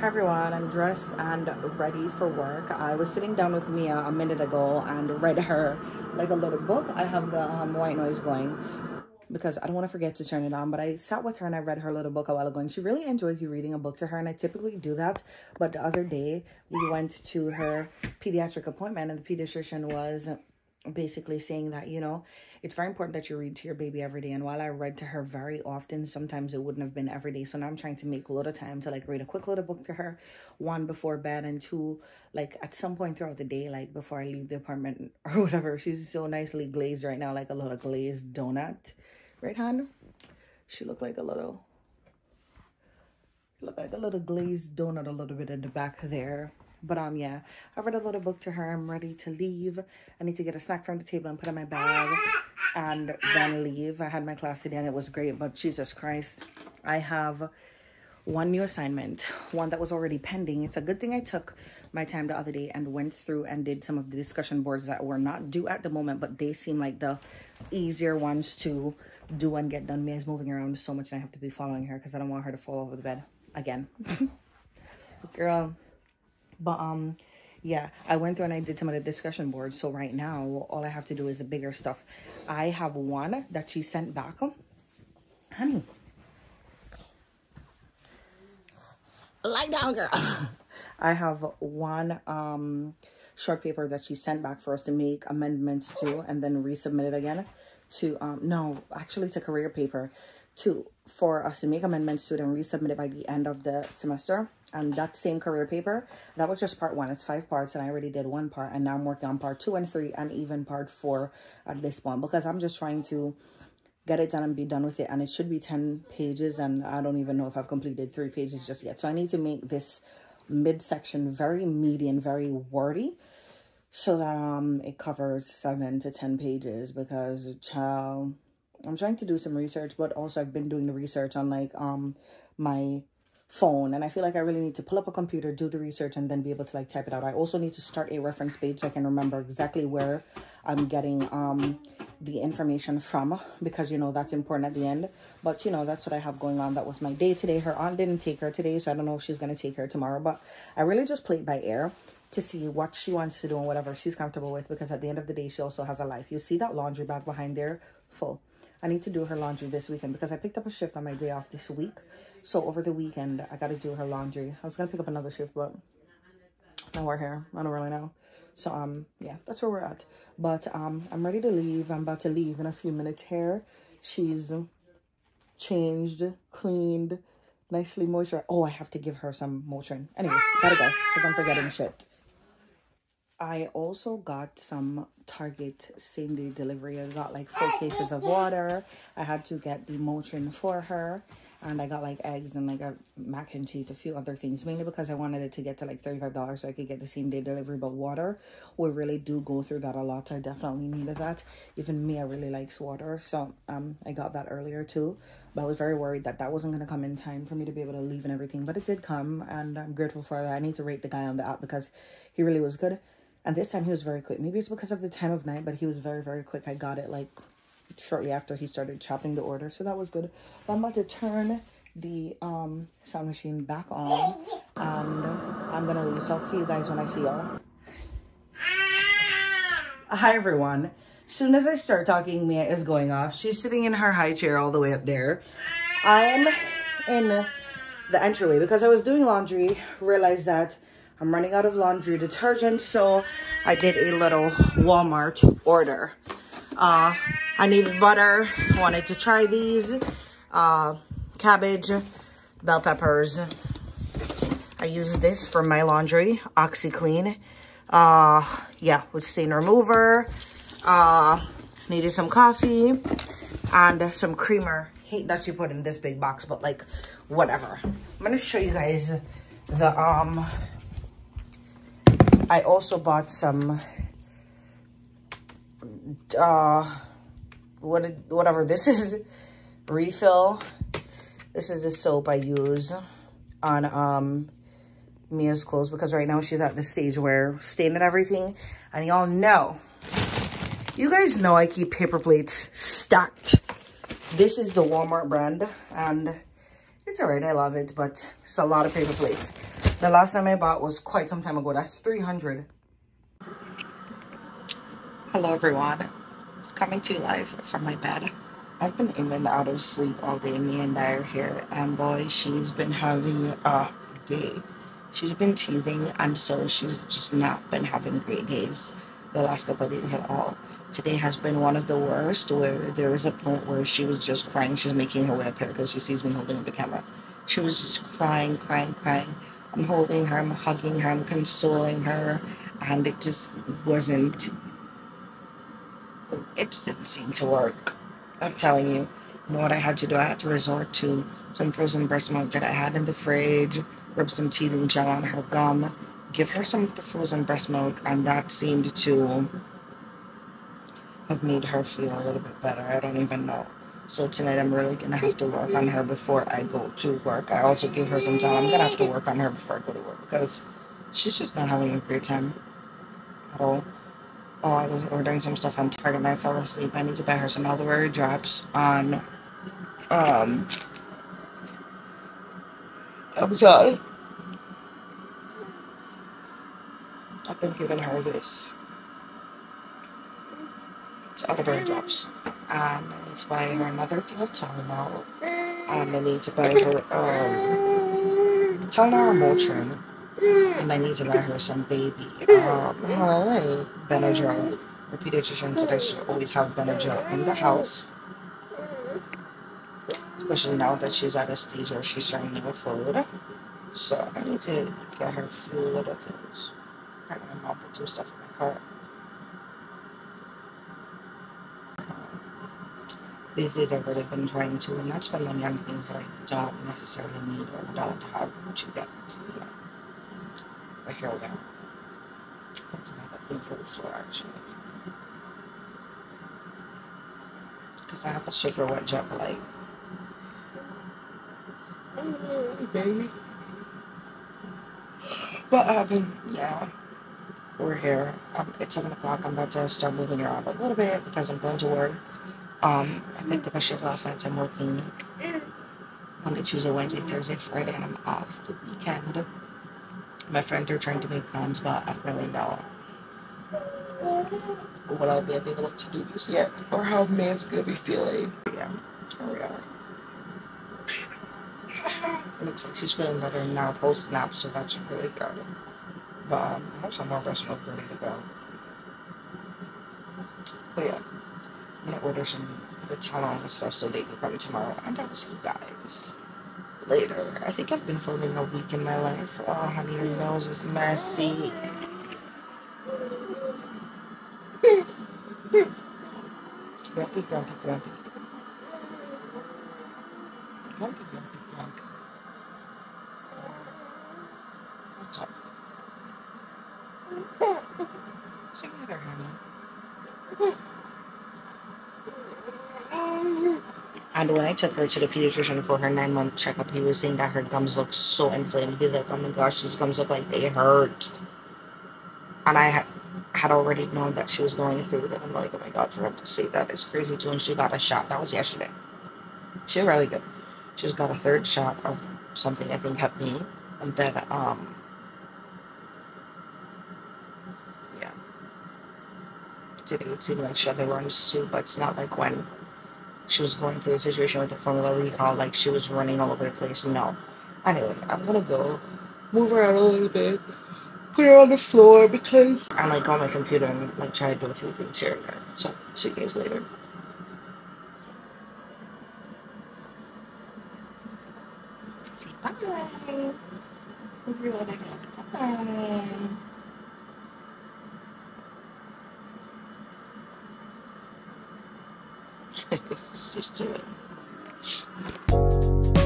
Hi everyone, I'm dressed and ready for work. I was sitting down with Mia a minute ago and read her like a little book. I have the white noise going because I don't want to forget to turn it on, but I sat with her and I read her little book a while ago, and she really enjoys you reading a book to her, and I typically do that. But the other day we went to her pediatric appointment and the pediatrician was basically saying that, you know, it's very important that you read to your baby every day. And while I read to her very often, sometimes it wouldn't have been every day. So now I'm trying to make a lot of time to like read a quick little book to her, one before bed, and two, like at some point throughout the day, like before I leave the apartment or whatever. She's so nicely glazed right now, like a little glazed donut. Right, hon? She looked like a little glazed donut a little bit in the back there. But yeah, I read a little book to her. I'm ready to leave. I need to get a snack from the table and put in my bag and then leave. I had my class today and it was great, but Jesus Christ, I have one new assignment, one that was already pending. It's a good thing I took my time the other day and went through and did some of the discussion boards that were not due at the moment, but they seem like the easier ones to do and get done. Mia's moving around so much and I have to be following her because I don't want her to fall over the bed again. Girl. But yeah, I went through and I did some of the discussion boards. So right now, all I have to do is the bigger stuff. I have one that she sent back. Honey. Lie down, girl. I have one short paper that she sent back for us to make amendments to and then resubmit it again to, no, actually to career paper for us to make amendments to it and resubmit it by the end of the semester. And that same career paper, that was just part one. It's 5 parts and I already did one part, and now I'm working on part 2 and 3 and even part 4 at this point, because I'm just trying to get it done and be done with it. And it should be 10 pages and I don't even know if I've completed 3 pages just yet. So I need to make this midsection very meaty and very wordy so that it covers 7 to 10 pages, because child, I'm trying to do some research, but also I've been doing the research on like my phone, and I feel like I really need to pull up a computer, do the research, and then be able to like type it out. I also need to start a reference page so I can remember exactly where I'm getting the information from, because you know that's important at the end. But you know, that's what I have going on. That was my day today. Her aunt didn't take her today, so I don't know if she's gonna take her tomorrow, but I really just play it by ear to see what she wants to do and whatever she's comfortable with, because at the end of the day she also has a life. You see that laundry bag behind there full. I need to do her laundry this weekend because I picked up a shift on my day off this week. So over the weekend, I got to do her laundry. I was going to pick up another shift, but now we're here. I don't really know. So, yeah, that's where we're at. But I'm ready to leave. I'm about to leave in a few minutes here. She's changed, cleaned, nicely moisturized. Oh, I have to give her some Motrin. Anyway, gotta go because I'm forgetting shit. I also got some Target same-day delivery. I got like 4 cases of water. I had to get the Motrin for her. And I got like eggs and like a mac and cheese, a few other things. Mainly because I wanted it to get to like $35 so I could get the same-day delivery. But water, we really do go through that a lot. So I definitely needed that. Even Mia really likes water. So I got that earlier too. But I was very worried that that wasn't going to come in time for me to be able to leave and everything. But it did come. And I'm grateful for that. I need to rate the guy on the app because he really was good. And this time he was very quick. Maybe it's because of the time of night, but he was very, very quick. I got it like shortly after he started chopping the order. So that was good. But I'm about to turn the sound machine back on. And I'm going to leave. So I'll see you guys when I see y'all. Hi, everyone. As soon as I start talking, Mia is going off. She's sitting in her high chair all the way up there. I'm in the entryway because I was doing laundry. Realized that I'm running out of laundry detergent, so I did a little Walmart order. I needed butter, wanted to try these, cabbage, bell peppers. I use this for my laundry, OxiClean. Yeah, with stain remover. Needed some coffee and some creamer. Hate that she put in this big box, but like, whatever. I'm gonna show you guys the, I also bought some, whatever this is, refill. This is the soap I use on Mia's clothes, because right now she's at the stage where staining everything. And y'all know, you guys know I keep paper plates stacked. This is the Walmart brand and it's all right, I love it, but it's a lot of paper plates. The last time I bought was quite some time ago. That's $300. Hello everyone, coming to you live from my bed. I've been in and out of sleep all day. Me and I are here, and boy, she's been having a day. She's been teething, and so she's just not been having great days the last couple of days at all. Today has been one of the worst, where there was a point where she was just crying. She's making her way up here because she sees me holding up the camera. She was just crying. I'm holding her, I'm hugging her, I'm consoling her, and it just wasn't, it just didn't seem to work. I'm telling you, you know what I had to do? I had to resort to some frozen breast milk that I had in the fridge, rub some teething gel on her gum, give her some of the frozen breast milk, and that seemed to have made her feel a little bit better. I don't even know. So tonight I'm really going to have to work on her before I go to work. I also give her some time. I'm going to have to work on her before I go to work because she's just not having a great time at all. Oh, I was ordering some stuff on Target and I fell asleep. I need to buy her some elderberry drops on, Amazon. I've been giving her this. It's elderberry drops. And I need to buy her another thing of Tylenol. And I need to buy her, Tylenol or Motrin. And I need to buy her some baby Benadryl. My pediatrician said I should always have Benadryl in the house, especially now that she's anesthesia. She's starting to go food, so I need to get her a few little things. I don't know, I'll put some stuff in my car. These days I've really been trying to not spend money on things that I don't necessarily need or don't have to get, you know. But here we go. I have to buy that thing for the floor, actually. Because I have a super wet jet light. Hey, baby. But, yeah. We're here. It's 7 o'clock. I'm about to start moving around a little bit because I'm going to work. I picked up a shift last night, so I'm working Monday, Tuesday, Wednesday, Thursday, Friday, and I'm off the weekend. My friends are trying to make plans, but I don't really know what I'll be available to do just yet, or how May is going to be feeling. Yeah, here we are. It looks like she's feeling better now post-nap, so that's really good. But I have some more breast milk ready to go. But yeah, I'm going to order some of the Tylenol and stuff so they can come tomorrow, and I'll see you guys later. I think I've been filming a week in my life. Oh, honey, your nose is messy. Grumpy. What's up? Say later, honey. And when I took her to the pediatrician for her 9-month checkup, he was saying that her gums look so inflamed. He's like, oh my gosh, these gums look like they hurt. And I had already known that she was going through it. And I'm like, oh my God, for him to say that is crazy too. And she got a shot. That was yesterday. She was really good. She's got a third shot of something, I think, Hep B. And then, yeah. Today it seemed like she had the runs too, but it's not like when she was going through a situation with the formula recall, like she was running all over the place. No. Anyway, I'm gonna go move her out a little bit, put her on the floor because I'm like on my computer and like try to do a few things here and there. So see you guys later. Say bye. Move your leg again. Bye. It's just